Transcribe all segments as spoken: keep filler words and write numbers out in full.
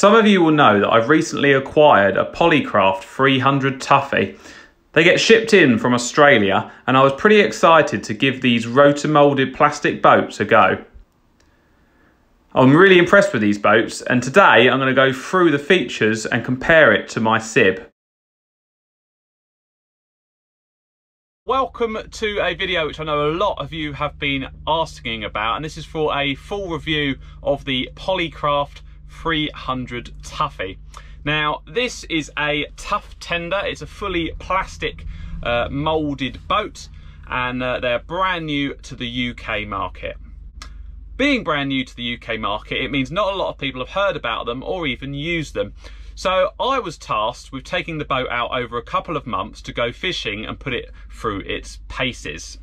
Some of you will know that I've recently acquired a Polycraft three hundred Tuffy. They get shipped in from Australia, and I was pretty excited to give these rotor-moulded plastic boats a go. I'm really impressed with these boats, and today I'm going to go through the features and compare it to my S I B. Welcome to a video which I know a lot of you have been asking about, and this is for a full review of the Polycraft three hundred Tuffy. Now, this is a tough tender. It's a fully plastic uh, moulded boat, and uh, they're brand new to the U K market. Being brand new to the U K market, it means not a lot of people have heard about them or even used them. So I was tasked with taking the boat out over a couple of months to go fishing and put it through its paces.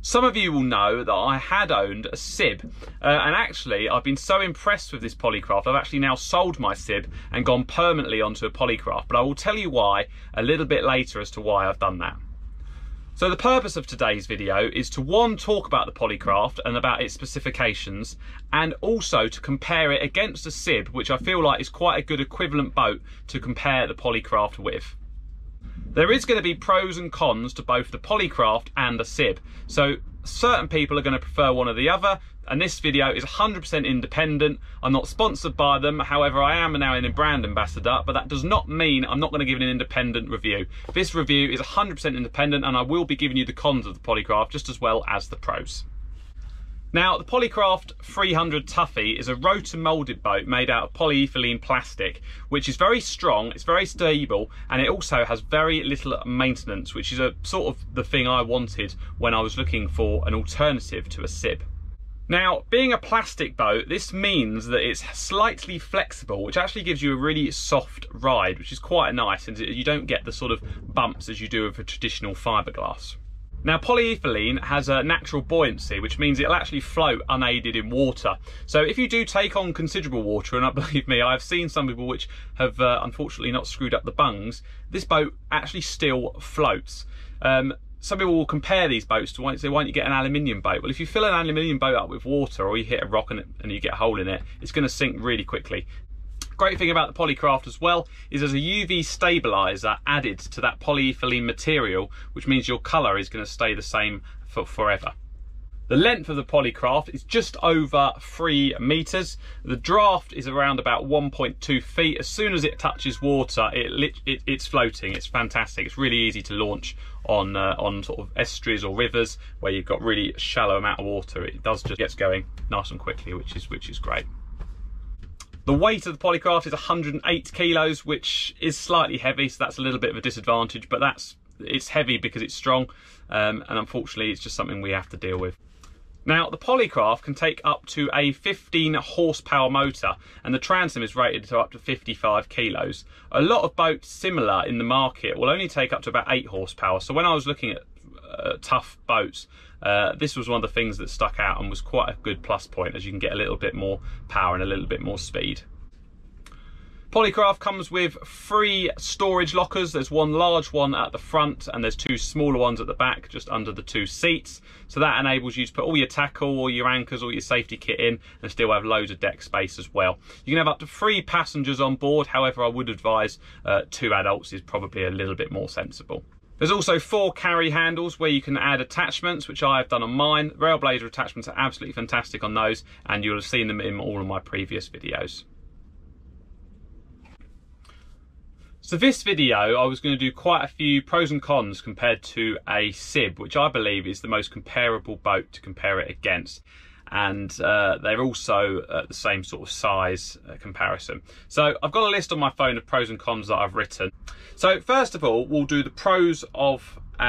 Some of you will know that I had owned a S I B, uh, and actually I've been so impressed with this Polycraft, I've actually now sold my S I B and gone permanently onto a Polycraft, but I will tell you why a little bit later as to why I've done that. So the purpose of today's video is to, one, talk about the Polycraft and about its specifications, and also to compare it against a S I B, which I feel like is quite a good equivalent boat to compare the Polycraft with. There is going to be pros and cons to both the Polycraft and the S I B, so certain people are going to prefer one or the other, and this video is one hundred percent independent. I'm not sponsored by them, however I am now a brand ambassador, but that does not mean I'm not going to give an independent review. This review is one hundred percent independent, and I will be giving you the cons of the Polycraft just as well as the pros. Now, the Polycraft three hundred Tuffy is a rotor moulded boat made out of polyethylene plastic, which is very strong, it's very stable, and it also has very little maintenance, which is a sort of the thing I wanted when I was looking for an alternative to a S I B. Now, being a plastic boat, this means that it's slightly flexible, which actually gives you a really soft ride, which is quite nice, and you don't get the sort of bumps as you do with a traditional fiberglass. Now, polyethylene has a natural buoyancy, which means it'll actually float unaided in water. So if you do take on considerable water, and I believe me, I've seen some people which have uh, unfortunately not screwed up the bungs, this boat actually still floats. Um, some people will compare these boats to, why don't you get an aluminium boat? Well, if you fill an aluminium boat up with water, or you hit a rock and, it, and you get a hole in it, it's going to sink really quickly. Great thing about the Polycraft as well is there's a U V stabilizer added to that polyethylene material, which means your color is going to stay the same for forever. The length of the Polycraft is just over three meters. The draft is around about one point two feet. As soon as it touches water, it, it it's floating. It's fantastic. It's really easy to launch on uh, on sort of estuaries or rivers where you've got really shallow amount of water. It does just gets going nice and quickly, which is which is great. The weight of the Polycraft is one hundred and eight kilos, which is slightly heavy, so that's a little bit of a disadvantage, but that's it's heavy because it's strong, um, and unfortunately it's just something we have to deal with. Now, the Polycraft can take up to a fifteen horsepower motor, and the transom is rated to up to fifty-five kilos. A lot of boats similar in the market will only take up to about eight horsepower, so when I was looking at uh, tough boats, Uh, this was one of the things that stuck out and was quite a good plus point, as you can get a little bit more power and a little bit more speed. Polycraft comes with three storage lockers. There's one large one at the front, and there's two smaller ones at the back, just under the two seats. So that enables you to put all your tackle, all your anchors, all your safety kit in, and still have loads of deck space as well. You can have up to three passengers on board. However, I would advise uh, two adults is probably a little bit more sensible. There's also four carry handles where you can add attachments, which I have done on mine. Railblaza attachments are absolutely fantastic on those, and you'll have seen them in all of my previous videos. So this video, I was going to do quite a few pros and cons compared to a S I B, which I believe is the most comparable boat to compare it against. And uh, they're also uh, the same sort of size uh, comparison. So I've got a list on my phone of pros and cons that I've written. So first of all, we'll do the pros of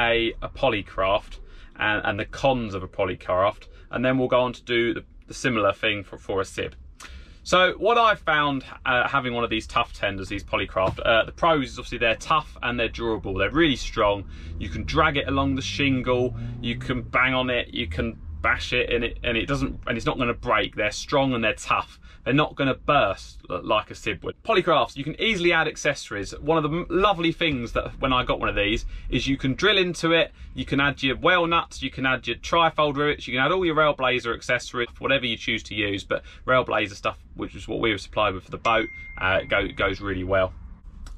a, a Polycraft and, and the cons of a Polycraft, and then we'll go on to do the, the similar thing for, for a S I B. So what I've found uh, having one of these tough tenders, these Polycraft, uh, the pros is obviously they're tough and they're durable. They're really strong. You can drag it along the shingle, you can bang on it, you can bash it and it and it doesn't and it's not going to break. They're strong and they're tough, they're not going to burst like a S I B would. Polycrafts, you can easily add accessories. One of the lovely things that when I got one of these is you can drill into it, you can add your whale nuts, you can add your trifold rivets, you can add all your Railblaza accessories, whatever you choose to use, but Railblaza stuff, which is what we were supplied with for the boat, uh, go, goes really well.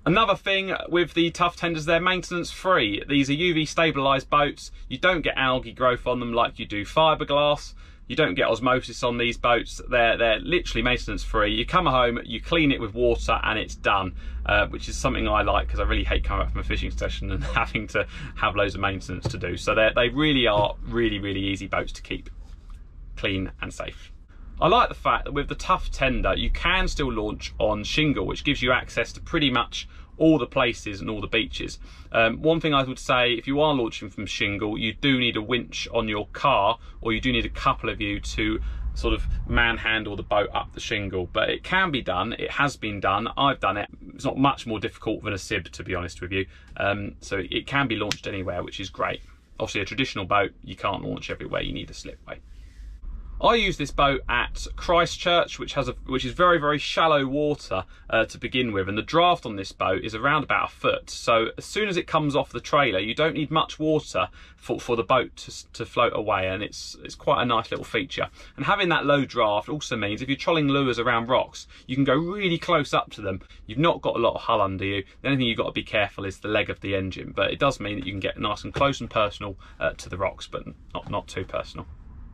Another thing with the Tuff tenders, they're maintenance free. These are U V stabilised boats. You don't get algae growth on them like you do fiberglass. You don't get osmosis on these boats. They're, they're literally maintenance free. You come home, you clean it with water and it's done, uh, which is something I like because I really hate coming up from a fishing session and having to have loads of maintenance to do. So they really are really, really easy boats to keep clean and safe. I like the fact that with the Tuff tender, you can still launch on shingle, which gives you access to pretty much all the places and all the beaches. Um, one thing I would say, if you are launching from shingle, you do need a winch on your car, or you do need a couple of you to sort of manhandle the boat up the shingle, but it can be done. It has been done. I've done it. It's not much more difficult than a S I B, to be honest with you. Um, so it can be launched anywhere, which is great. Obviously a traditional boat, you can't launch everywhere. You need a slipway. I use this boat at Christchurch, which has a which is very very shallow water uh, to begin with, and the draft on this boat is around about a foot. So as soon as it comes off the trailer, you don't need much water for for the boat to to float away, and it's it's quite a nice little feature. And having that low draft also means if you're trolling lures around rocks, you can go really close up to them. You've not got a lot of hull under you. The only thing you've got to be careful is the leg of the engine, but it does mean that you can get nice and close and personal uh, to the rocks, but not not too personal.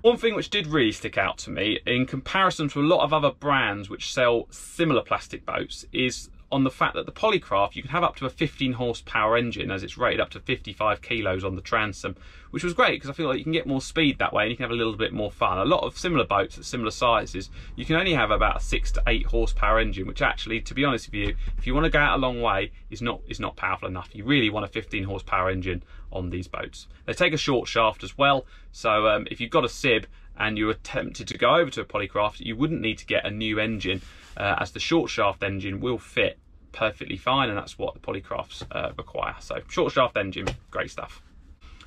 One thing which did really stick out to me in comparison to a lot of other brands which sell similar plastic boats is on the fact that the Polycraft, you can have up to a fifteen horsepower engine, as it's rated up to fifty-five kilos on the transom, which was great because I feel like you can get more speed that way and you can have a little bit more fun. A lot of similar boats at similar sizes, you can only have about a six to eight horsepower engine, which actually, to be honest with you, if you want to go out a long way, is not is not powerful enough. You really want a fifteen horsepower engine on these boats. They take a short shaft as well, so um, if you've got a S I B and you were tempted to go over to a Polycraft, you wouldn't need to get a new engine, uh, as the short shaft engine will fit perfectly fine, and that's what the Polycrafts uh, require. So short shaft engine, great stuff.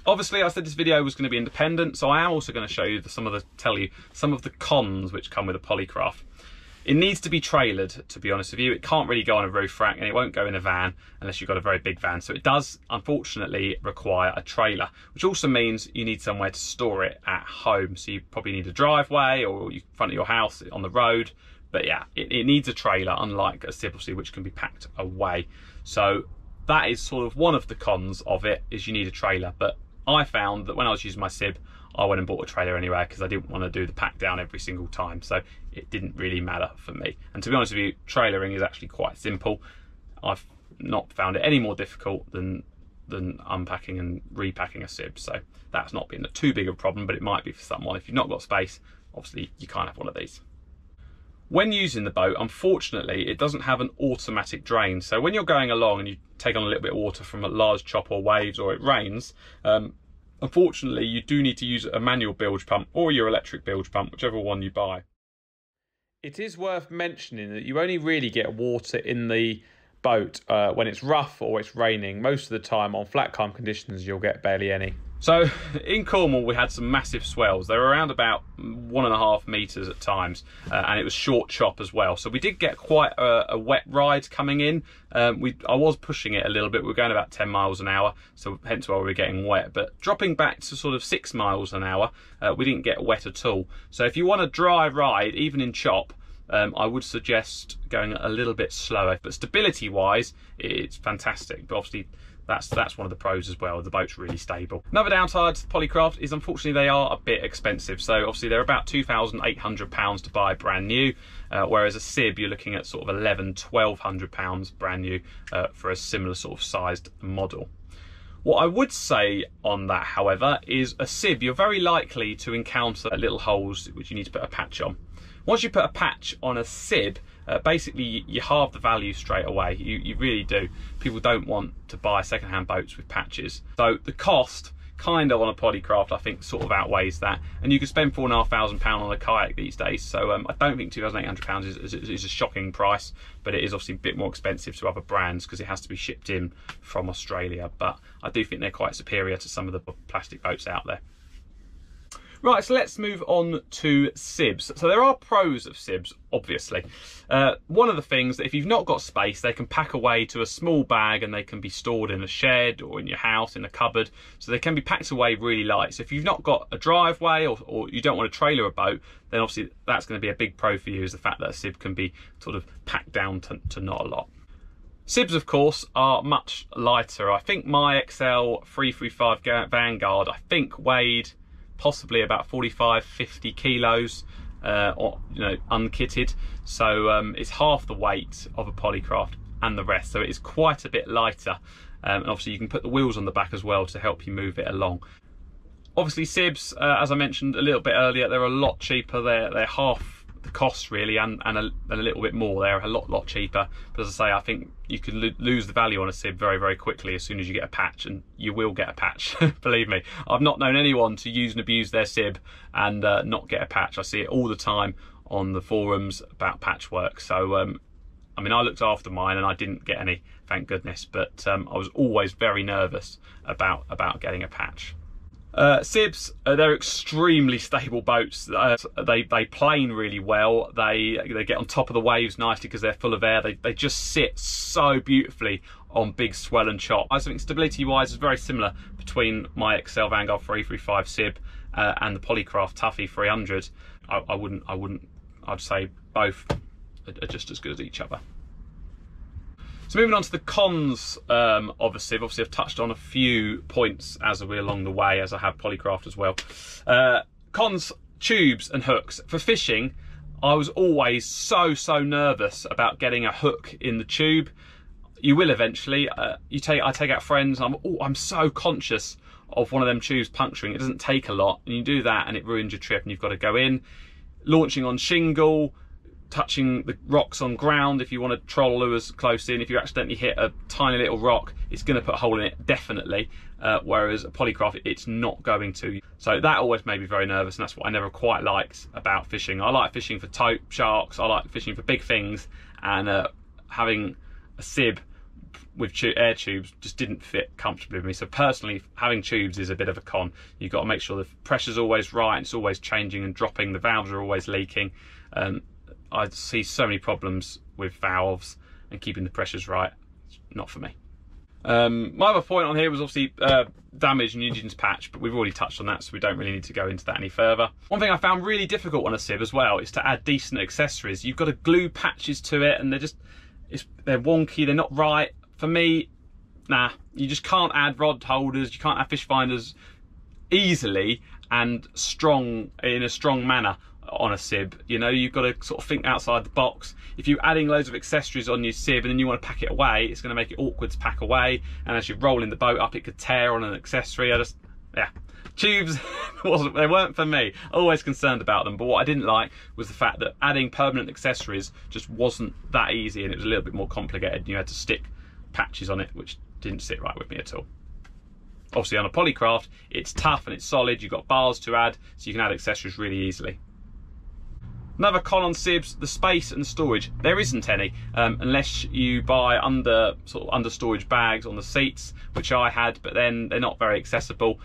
Obviously I said this video was going to be independent, so I am also going to show you the, some of the tell you some of the cons which come with a Polycraft. It needs to be trailered, to be honest with you. It can't really go on a roof rack, and it won't go in a van unless you've got a very big van. So it does, unfortunately, require a trailer, which also means you need somewhere to store it at home. So you probably need a driveway or in front of your house on the road. But yeah, it, it needs a trailer, unlike a S I B, which can be packed away. So that is sort of one of the cons of it, is you need a trailer. But I found that when I was using my S I B, I went and bought a trailer anyway because I didn't want to do the pack down every single time, so it didn't really matter for me. And to be honest with you, trailering is actually quite simple. I've not found it any more difficult than than unpacking and repacking a S I B, so that's not been a too big of a problem, but it might be for someone. If you've not got space, obviously you can't have one of these. When using the boat, unfortunately, it doesn't have an automatic drain. So when you're going along and you take on a little bit of water from a large chop or waves, or it rains, um, unfortunately, you do need to use a manual bilge pump or your electric bilge pump, whichever one you buy. It is worth mentioning that you only really get water in the boat uh, when it's rough or it's raining. Most of the time on flat calm conditions, you'll get barely any. So in Cornwall, we had some massive swells. They were around about one and a half metres at times, uh, and it was short chop as well. So we did get quite a, a wet ride coming in. Um, we, I was pushing it a little bit. We were going about ten miles an hour, so hence why we were getting wet. But dropping back to sort of six miles an hour, uh, we didn't get wet at all. So if you want a dry ride, even in chop, Um, I would suggest going a little bit slower, but stability wise it's fantastic. But obviously that's that's one of the pros as well. The boat's really stable. Another downside to the Polycraft is, unfortunately, they are a bit expensive. So obviously they're about two thousand eight hundred pounds to buy brand new, uh, whereas a S I B, you're looking at sort of eleven, twelve hundred pounds brand new uh, for a similar sort of sized model. What I would say on that, however, is a S I B, you're very likely to encounter little holes which you need to put a patch on. Once you put a patch on a S I B, uh, basically you halve the value straight away. You, you really do. People don't want to buy second-hand boats with patches. So the cost kind of on a Polycraft, I think, sort of outweighs that. And you can spend four and a half thousand pounds on a kayak these days. So um, I don't think two thousand eight hundred pounds is, is, is a shocking price, but it is obviously a bit more expensive to other brands because it has to be shipped in from Australia. But I do think they're quite superior to some of the plastic boats out there. Right, so let's move on to S I Bs. So there are pros of S I Bs, obviously. Uh, one of the things that if you've not got space, they can pack away to a small bag and they can be stored in a shed or in your house, in a cupboard. So they can be packed away really light. So if you've not got a driveway or, or you don't want to trailer a boat, then obviously that's going to be a big pro for you, is the fact that a S I B can be sort of packed down to, to not a lot. S I Bs, of course, are much lighter. I think my X L three thirty-five Vanguard, I think, weighed possibly about forty-five, fifty kilos, uh, or, you know, unkitted. So um, it's half the weight of a Polycraft and the rest. So it is quite a bit lighter. Um, and obviously you can put the wheels on the back as well to help you move it along. Obviously S I Bs, uh, as I mentioned a little bit earlier, they're a lot cheaper. They're, they're half the cost really, and, and, a, and a little bit more. They're a lot lot cheaper, but as I say, I think you can lo lose the value on a S I B very very quickly as soon as you get a patch, and you will get a patch. Believe me, I've not known anyone to use and abuse their S I B and uh, not get a patch. I see it all the time on the forums about patchwork. So um, I mean, I looked after mine and I didn't get any, thank goodness, but um, I was always very nervous about about getting a patch. Uh, S I Bs, uh, they're extremely stable boats. Uh, they they plane really well. They they get on top of the waves nicely because they're full of air. They they just sit so beautifully on big swell and chop. I think stability-wise is very similar between my X L Vanguard three thirty-five S I B uh, and the Polycraft Tuffy three hundred. I, I wouldn't I wouldn't I'd say both are just as good as each other. So moving on to the cons um, of a S I B, obviously I've touched on a few points as we're along the way, as I have Polycraft as well. Uh, cons, tubes and hooks. For fishing, I was always so, so nervous about getting a hook in the tube. You will eventually. Uh, you take, I take out friends, and I'm, oh, I'm so conscious of one of them tubes puncturing. It doesn't take a lot, and you do that and it ruins your trip and you've got to go in. Launching on shingle, touching the rocks on ground. If you want to troll lures close in, if you accidentally hit a tiny little rock, it's going to put a hole in it, definitely, uh, whereas a Polycraft, it's not going to. So that always made me very nervous, and that's what I never quite liked about fishing. I like fishing for tope, sharks, I like fishing for big things, and uh, having a S I B with tu air tubes just didn't fit comfortably with me. So personally, having tubes is a bit of a con. You've got to make sure the pressure's always right, it's always changing and dropping, the valves are always leaking. Um, I see so many problems with valves and keeping the pressures right. It's not for me. Um, my other point on here was obviously uh, damage and engines patch, but we've already touched on that, so we don't really need to go into that any further. One thing I found really difficult on a S I B as well is to add decent accessories. You've got to glue patches to it, and they're just, it's, they're wonky, they're not right. For me, nah, you just can't add rod holders, you can't add fish finders easily and strong in a strong manner on a S I B. You know, you've got to sort of think outside the box. If you're adding loads of accessories on your S I B and then you want to pack it away, it's going to make it awkward to pack away, and as you're rolling the boat up, it could tear on an accessory. I just, yeah, tubes wasn't, they weren't for me. Always concerned about them, but what I didn't like was the fact that adding permanent accessories just wasn't that easy, and it was a little bit more complicated. You had to stick patches on it, which didn't sit right with me at all. Obviously on a Polycraft, it's tough and it's solid, you've got bars to add, so you can add accessories really easily. Another con on S I Bs, the space and storage. There isn't any, um, unless you buy under sort of under storage bags on the seats, which I had, but then they're not very accessible.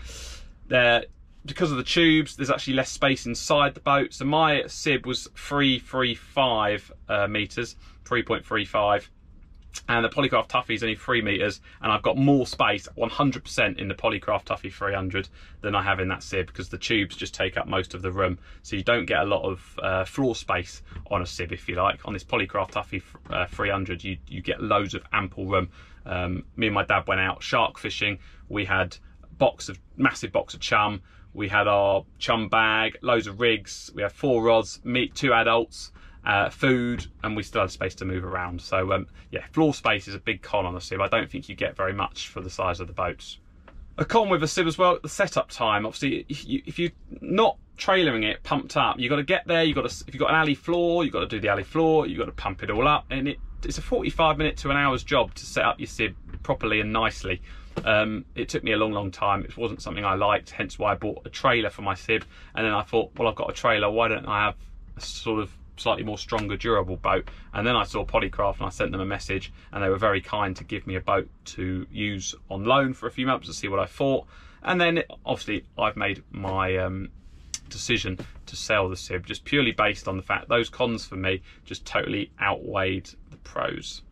They're, because of the tubes, there's actually less space inside the boat. So my S I B was three thirty-five uh, meters, three point three five, and the Polycraft Tuffy is only three meters, and I've got more space, one hundred percent, in the Polycraft Tuffy three hundred than I have in that S I B, because the tubes just take up most of the room. So you don't get a lot of uh, floor space on a S I B, if you like. On this Polycraft Tuffy uh, three hundred, you, you get loads of ample room. Um, me and my dad went out shark fishing. We had a box of, massive box of chum. We had our chum bag, loads of rigs. We had four rods, meat, two adults, Uh, food, and we still had space to move around. So um, yeah, floor space is a big con on a S I B. I don't think you get very much for the size of the boats. A con with a S I B as well, the setup time. Obviously, if, you, if you're not trailering it pumped up, you've got to get there, you've got to, if you've got an alley floor, you've got to do the alley floor, you've got to pump it all up, and it, it's a forty-five minute to an hour's job to set up your S I B properly and nicely. Um, it took me a long, long time. It wasn't something I liked, hence why I bought a trailer for my S I B, and then I thought, well, I've got a trailer, why don't I have a sort of slightly more stronger, durable boat? And then I saw Polycraft and I sent them a message, and they were very kind to give me a boat to use on loan for a few months to see what I thought. And then obviously I've made my um, decision to sell the S I B, just purely based on the fact those cons for me just totally outweighed the pros.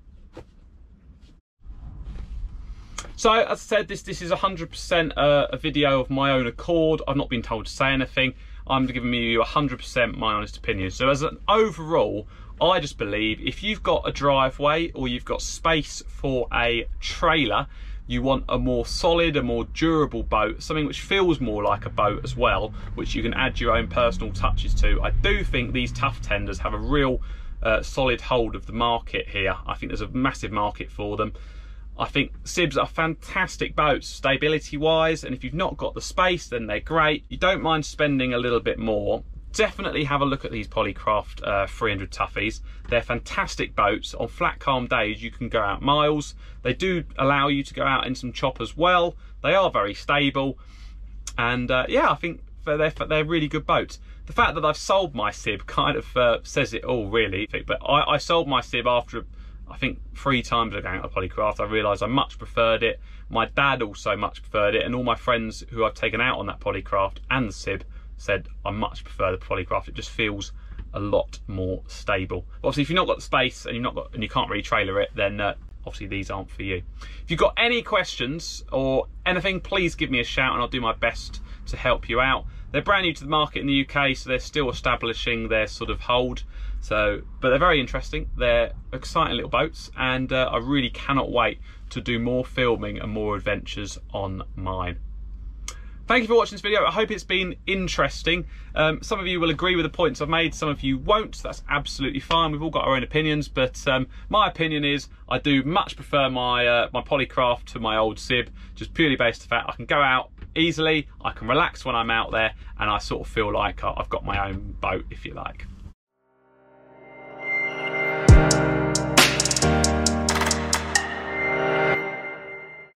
So as I said, this this is one hundred percent uh, a video of my own accord. I've not been told to say anything. I'm giving you one hundred percent my honest opinion. So as an overall, I just believe if you've got a driveway or you've got space for a trailer, you want a more solid, a more durable boat, something which feels more like a boat as well, which you can add your own personal touches to. I do think these Tuff tenders have a real uh, solid hold of the market here. I think there's a massive market for them. I think S I Bs are fantastic boats stability wise, and if you've not got the space then they're great. You don't mind spending a little bit more. Definitely have a look at these Polycraft uh, three hundred Tuffys. They're fantastic boats. On flat calm days you can go out miles. They do allow you to go out in some chop as well. They are very stable, and uh, yeah, I think they're, they're really good boats. The fact that I've sold my S I B kind of uh, says it all really, but I, I sold my S I B after a I think three times I going out of Polycraft. I realised I much preferred it. My dad also much preferred it, and all my friends who I've taken out on that Polycraft and the S I B said I much prefer the Polycraft. It just feels a lot more stable. But obviously, if you've not got the space and you've not got and you can't really trailer it, then uh, obviously these aren't for you. If you've got any questions or anything, please give me a shout and I'll do my best to help you out. They're brand new to the market in the U K, so they're still establishing their sort of hold. So, but they're very interesting. They're exciting little boats, and uh, I really cannot wait to do more filming and more adventures on mine. Thank you for watching this video. I hope it's been interesting. Um, some of you will agree with the points I've made, some of you won't. That's absolutely fine. We've all got our own opinions, but um, my opinion is I do much prefer my uh, my Polycraft to my old S I B, just purely based on the fact I can go out easily, I can relax when I'm out there, and I sort of feel like I've got my own boat, if you like.